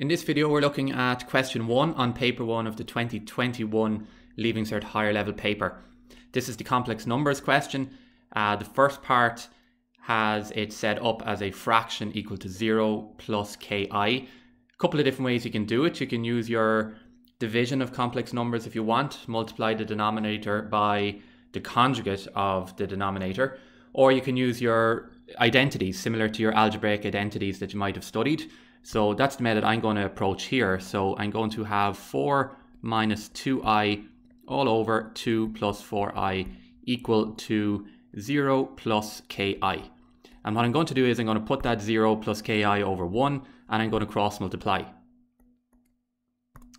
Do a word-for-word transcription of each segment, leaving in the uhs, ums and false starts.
In this video, we're looking at question one on paper one of the twenty twenty-one Leaving Cert higher level paper. This is the complex numbers question. Uh, the first part has it set up as a fraction equal to zero plus ki. A couple of different ways you can do it. You can use your division of complex numbers if you want, multiply the denominator by the conjugate of the denominator, or you can use your identities similar to your algebraic identities that you might have studied. So that's the method I'm going to approach here. So I'm going to have four minus two i all over two plus four i equal to zero plus ki. And what I'm going to do is I'm going to put that zero plus ki over one, and I'm going to cross multiply.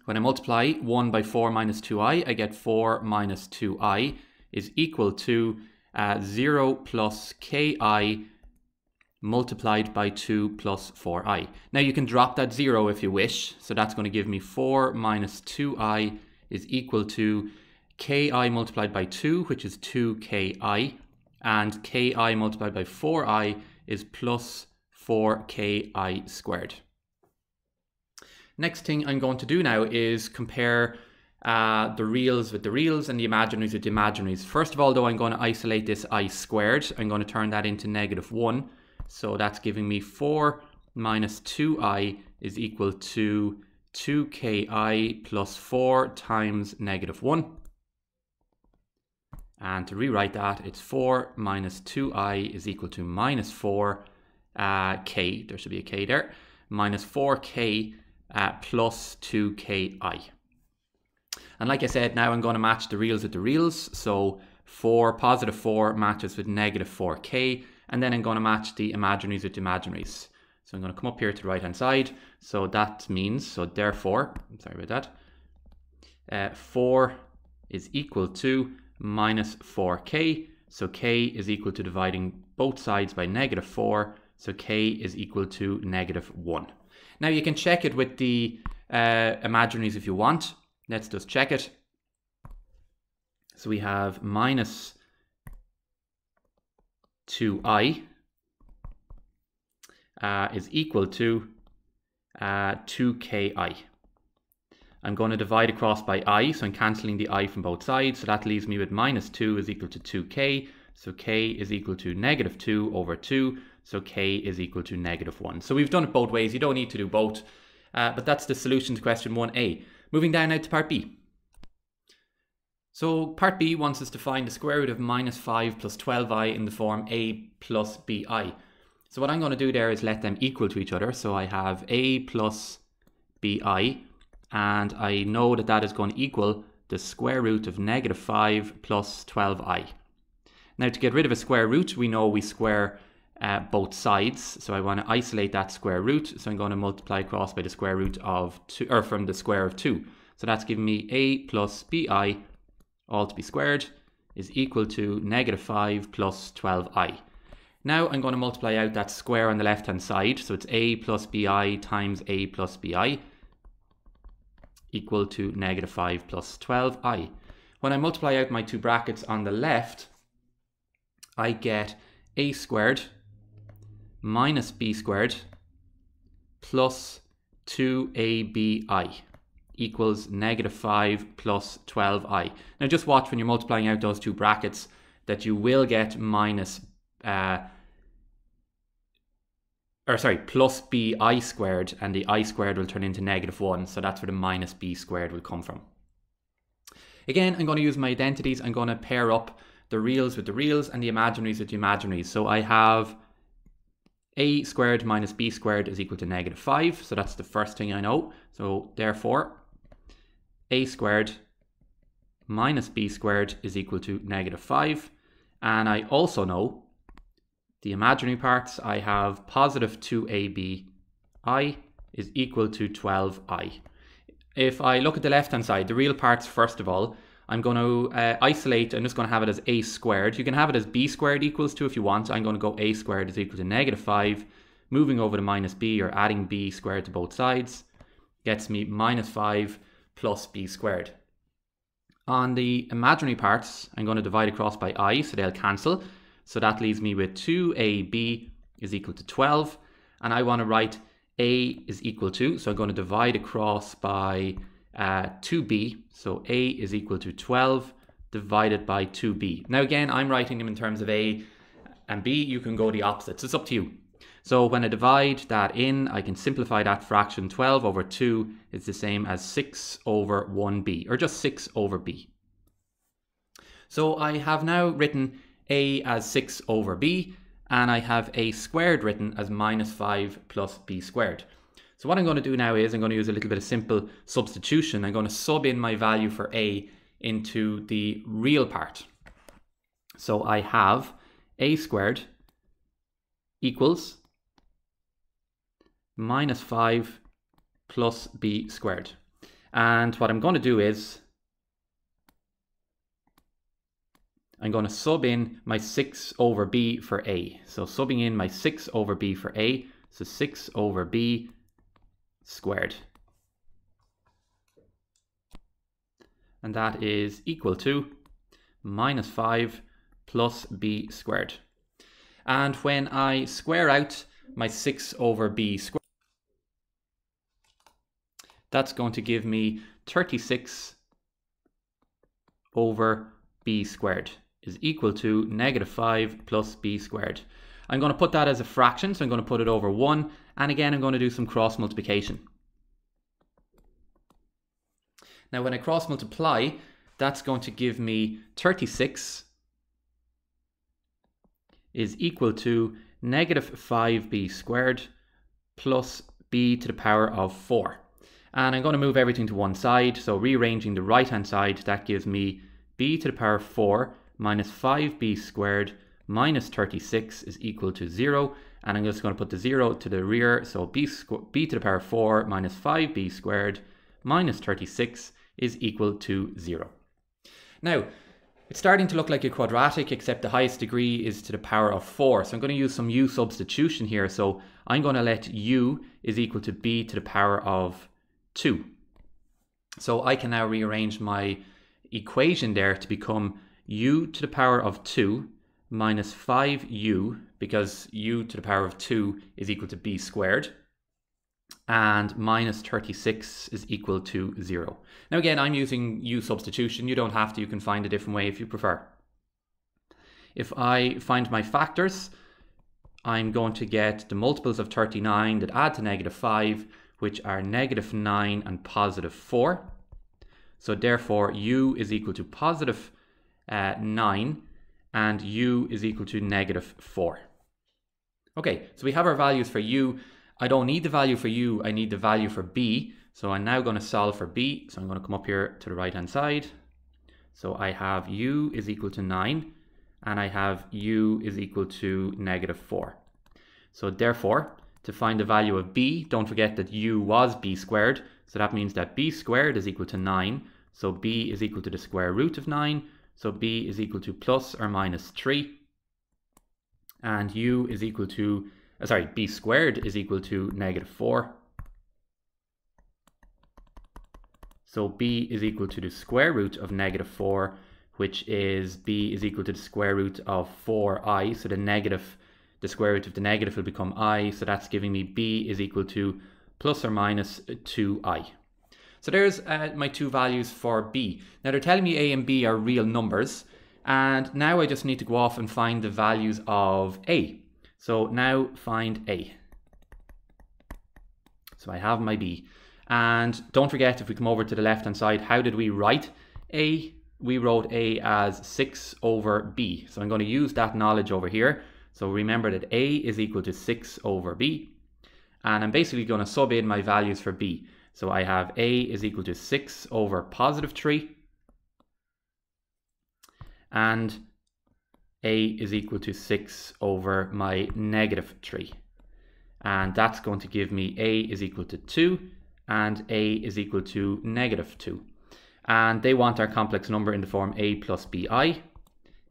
When I multiply one by four minus two i, I get four minus two i is equal to uh, zero plus ki multiplied by two plus four i. Now you can drop that zero if you wish. So that's going to give me four minus two i is equal to ki multiplied by two, which is two k i, and ki multiplied by four i is plus four k i squared. Next thing I'm going to do now is compare uh, the reals with the reals and the imaginaries with the imaginaries. First of all, though, I'm going to isolate this I squared. I'm going to turn that into negative one. So that's giving me four minus two i is equal to two k i plus four times negative one. And to rewrite that, it's four minus two i is equal to minus four uh, k. There should be a k there. Minus four k. Uh, plus two k i. And like I said, now I'm going to match the reals with the reals. So four, positive four matches with negative four k, and then I'm going to match the imaginaries with the imaginaries. So I'm going to come up here to the right hand side. So that means, so therefore, I'm sorry about that, uh, four is equal to minus four k. So k is equal to dividing both sides by negative four. So k is equal to negative one. Now you can check it with the uh, imaginaries if you want. Let's just check it. So we have minus two i uh, is equal to uh, two k i. I'm going to divide across by I, so I'm cancelling the I from both sides. So that leaves me with minus two is equal to two k. So k is equal to negative two over two. So k is equal to negative one. So we've done it both ways. You don't need to do both. Uh, but that's the solution to question one a. Moving down now to part B. So part B wants us to find the square root of minus five plus twelve i in the form a plus bi. So what I'm going to do there is let them equal to each other. So I have a plus bi. And I know that that is going to equal the square root of negative five plus twelve i. Now to get rid of a square root, we know we square Uh, both sides, so I want to isolate that square root. So I'm going to multiply across by the square root of two, or from the square of two. So that's giving me a plus bi, all to be squared, is equal to negative five plus twelve i. Now I'm going to multiply out that square on the left hand side. So it's a plus bi times a plus bi equal to negative five plus twelve i. When I multiply out my two brackets on the left, I get a squared minus b squared plus two a b i equals negative five plus twelve i. Now just watch when you're multiplying out those two brackets that you will get minus, uh, or sorry, plus bi squared, and the I squared will turn into negative one. So that's where the minus b squared will come from. Again, I'm going to use my identities. I'm going to pair up the reals with the reals and the imaginaries with the imaginaries. So I have a squared minus b squared is equal to negative five. So that's the first thing I know. So therefore, a squared minus b squared is equal to negative five. And I also know the imaginary parts. I have positive two a b i is equal to twelve i. If I look at the left hand side, the real parts first of all, I'm going to uh, isolate, I'm just going to have it as a squared. You can have it as b squared equals two if you want. I'm going to go a squared is equal to negative five, moving over to minus b, or adding b squared to both sides, gets me minus five plus b squared. On the imaginary parts, I'm going to divide across by I, so they'll cancel. So that leaves me with two a b is equal to twelve, and I want to write A is equal to, so I'm going to divide across by uh, two b. So A is equal to twelve divided by two b. Now again, I'm writing them in terms of A and B. You can go the opposites. It's up to you. So when I divide that in, I can simplify that fraction. twelve over two is the same as six over one b, or just six over b. So I have now written A as six over b, and I have A squared written as minus five plus b squared. So what I'm going to do now is I'm going to use a little bit of simple substitution. I'm going to sub in my value for A into the real part. So I have A squared equals minus five plus b squared. And what I'm going to do is I'm going to sub in my six over b for A. So subbing in my six over b for A, so six over b squared. And that is equal to minus five plus b squared. And when I square out my six over b squared, that's going to give me thirty-six over b squared is equal to negative five plus b squared. I'm going to put that as a fraction, so I'm going to put it over one, and again I'm going to do some cross multiplication. Now when I cross multiply, that's going to give me thirty-six is equal to negative five b squared plus b to the power of four. And I'm going to move everything to one side, so rearranging the right hand side, that gives me b to the power of four minus five b squared minus thirty-six is equal to zero, and I'm just going to put the zero to the rear, so b, b to the power of four minus five b squared minus thirty-six is equal to zero. Now, it's starting to look like a quadratic, except the highest degree is to the power of four. So I'm going to use some u substitution here. So I'm going to let u is equal to b to the power of two. So I can now rearrange my equation there to become u to the power of two minus five u, because u to the power of two is equal to b squared, and minus thirty-six is equal to zero. Now again, I'm using u substitution. You don't have to, you can find a different way if you prefer. If I find my factors, I'm going to get the multiples of thirty-nine that add to negative five, which are negative nine and positive four. So therefore u is equal to positive uh, nine and u is equal to negative four. Okay, so we have our values for u. I don't need the value for u, I need the value for b. So I'm now going to solve for b. So I'm going to come up here to the right hand side. So I have u is equal to nine and I have u is equal to negative four. So therefore, to find the value of b, don't forget that u was b squared. So that means that b squared is equal to nine. So b is equal to the square root of nine. So b is equal to plus or minus three. And u is equal to sorry, b squared is equal to negative four. So b is equal to the square root of negative four, which is b is equal to the square root of four i. So the negative, the square root of the negative will become I. So that's giving me b is equal to plus or minus two i. So there's uh, my two values for b. Now they're telling me a and b are real numbers. And now I just need to go off and find the values of a. So now find a. So I have my b. And don't forget, if we come over to the left hand side, how did we write a? We wrote a as six over b. So I'm going to use that knowledge over here. So remember that a is equal to six over b. And I'm basically going to sub in my values for b. So I have a is equal to six over positive three. And a is equal to six over my negative three. And that's going to give me a is equal to two and a is equal to negative two. And they want our complex number in the form a plus bi,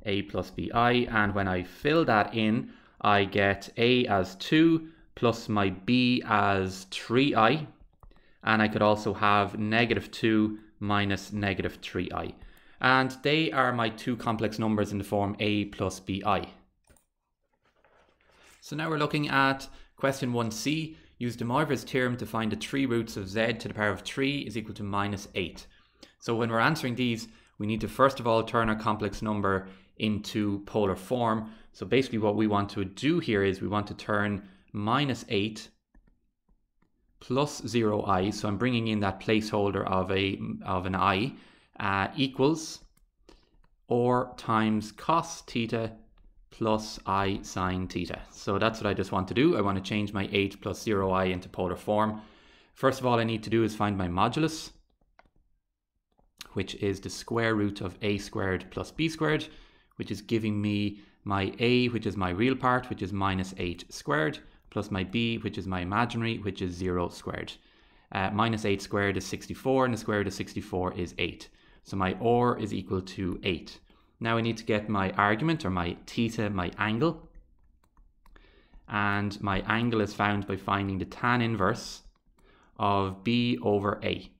a plus bi. And when I fill that in, I get a as two plus my b as three i. And I could also have negative two minus negative three i. And they are my two complex numbers in the form a plus bi. So now we're looking at question one c. Use De Moivre's theorem to find that three roots of z to the power of three is equal to minus eight. So when we're answering these, we need to first of all turn our complex number into polar form. So basically what we want to do here is we want to turn minus eight plus zero I, so I'm bringing in that placeholder of a of an I, uh, equals or times cos theta plus I sine theta. So that's what I just want to do. I want to change my eight plus zero I into polar form. First of all, I need to do is find my modulus, which is the square root of a squared plus b squared, which is giving me my a, which is my real part, which is minus eight squared, plus my b, which is my imaginary, which is zero squared. Uh, minus eight squared is sixty-four, and the square root of sixty-four is eight. So my or is equal to eight. Now I need to get my argument, or my theta, my angle. And my angle is found by finding the tan inverse of b over a.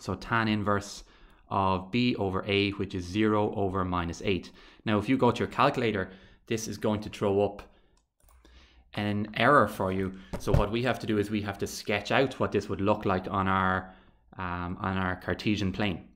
So tan inverse of b over a, which is zero over minus eight. Now if you go to your calculator, this is going to throw up an error for you. So what we have to do is we have to sketch out what this would look like on our um, on our Cartesian plane.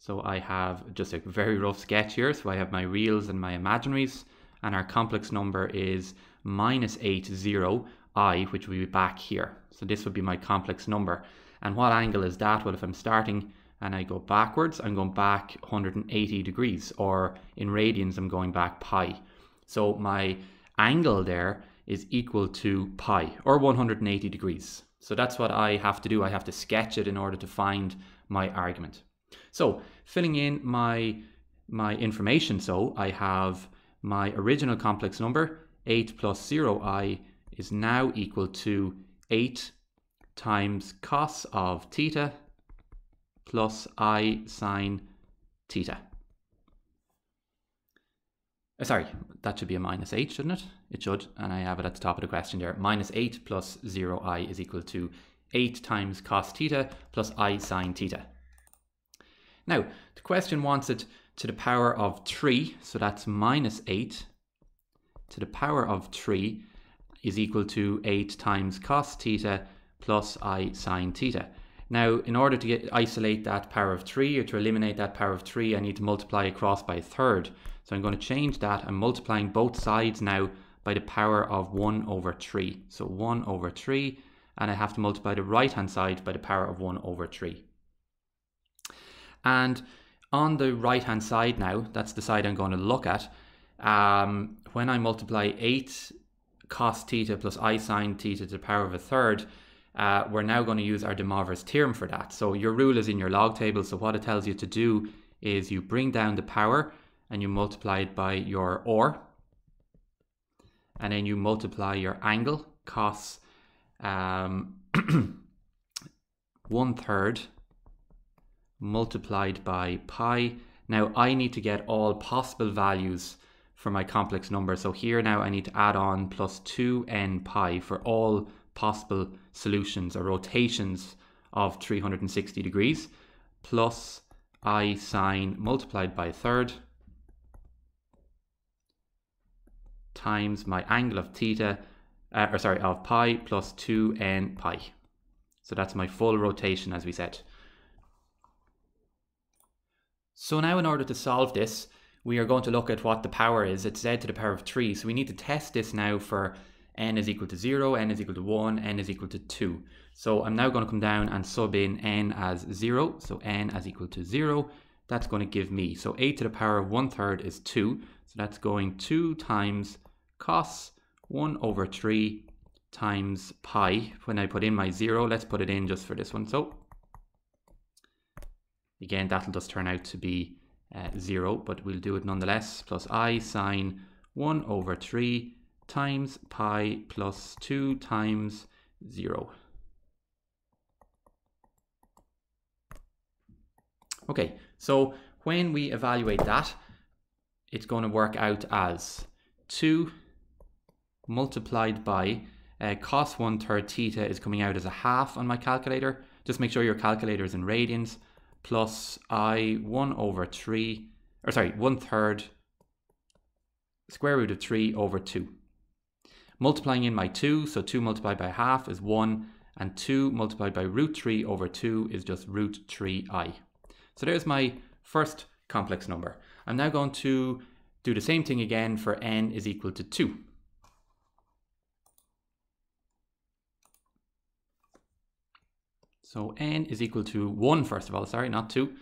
So I have just a very rough sketch here. So I have my reals and my imaginaries, and our complex number is minus eight, zero, I, which will be back here. So this would be my complex number. And what angle is that? Well, if I'm starting and I go backwards, I'm going back one hundred eighty degrees, or in radians, I'm going back pi. So my angle there is equal to pi, or one hundred eighty degrees. So that's what I have to do. I have to sketch it in order to find my argument. So filling in my, my information, so I have my original complex number, eight plus zero I is now equal to eight times cos of theta plus I sine theta. Sorry, that should be a minus eight, shouldn't it? It should, and I have it at the top of the question there. Minus eight plus zero I is equal to eight times cos theta plus I sine theta. Now, the question wants it to the power of three, so that's minus eight to the power of three is equal to eight times cos theta plus I sine theta. Now, in order to get, isolate that power of three, or to eliminate that power of three, I need to multiply across by a third. So I'm going to change that. I'm multiplying both sides now by the power of one over three. So one over three, and I have to multiply the right-hand side by the power of one over three. And on the right-hand side now, that's the side I'm going to look at, um, when I multiply eight cos theta plus I sine theta to the power of a third, Uh, we're now going to use our De Moivre's theorem for that. So your rule is in your log table. So what it tells you to do is you bring down the power and you multiply it by your or, and then you multiply your angle cos um, one third multiplied by pi. Now I need to get all possible values for my complex number. So here now I need to add on plus two n pi for all possible solutions or rotations of three hundred sixty degrees, plus I sine multiplied by a third times my angle of theta, uh, or sorry, of pi plus two n pi. So that's my full rotation, as we said. So now in order to solve this, we are going to look at what the power is. It's z to the power of three. So we need to test this now for n is equal to zero, n is equal to one, n is equal to two. So I'm now going to come down and sub in n as zero, so n as equal to zero. That's going to give me, so eight to the power of one third is two, so that's going two times cos one over three times pi. When I put in my zero, let's put it in just for this one, so again that'll just turn out to be uh, zero, but we'll do it nonetheless, plus I sine one over three times pi plus two times zero. Okay, so when we evaluate that, it's going to work out as two multiplied by uh, cos one third theta is coming out as a half on my calculator. Just make sure your calculator is in radians, plus I one over three, or sorry, one third square root of three over two. multiplying in my two, so two multiplied by half is one, and two multiplied by root three over two is just root three i. So there's my first complex number. I'm now going to do the same thing again for n is equal to two. So n is equal to one, first of all, sorry, not two,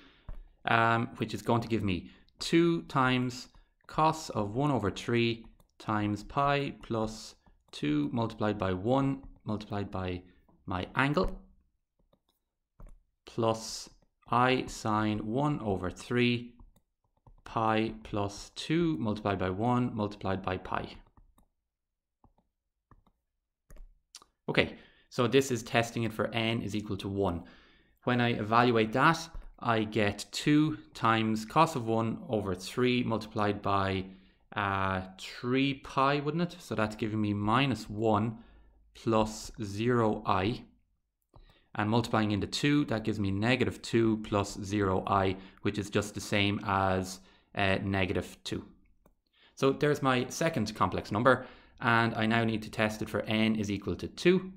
um, which is going to give me two times cos of one over three times pi plus two multiplied by one multiplied by my angle plus I sine one over three pi plus two multiplied by one multiplied by pi. Okay. So this is testing it for n is equal to one. When I evaluate that, I get two times cos of one over three multiplied by uh, three pi, wouldn't it? So that's giving me minus one plus zero i. And multiplying into two, that gives me negative two plus zero i, which is just the same as uh, negative two. So there's my second complex number, and I now need to test it for n is equal to two.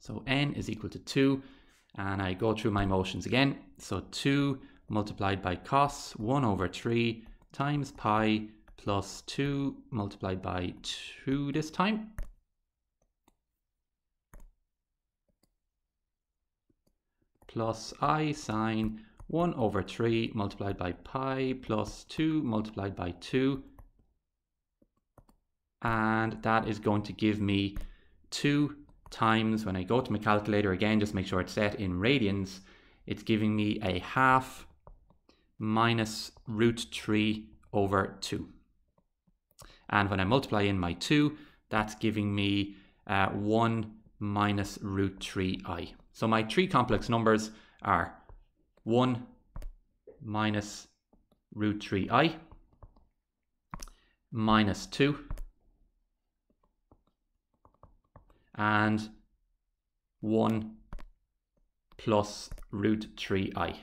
So n is equal to two, and I go through my motions again. So two multiplied by cos one over three times pi plus two multiplied by two this time. Plus I sine one over three multiplied by pi plus two multiplied by two. And that is going to give me two times, when I go to my calculator again, just make sure it's set in radians, it's giving me a half minus root three over two. And when I multiply in my two, that's giving me uh, one minus root three i. So my three complex numbers are one minus root three i, minus two, and one plus root three i.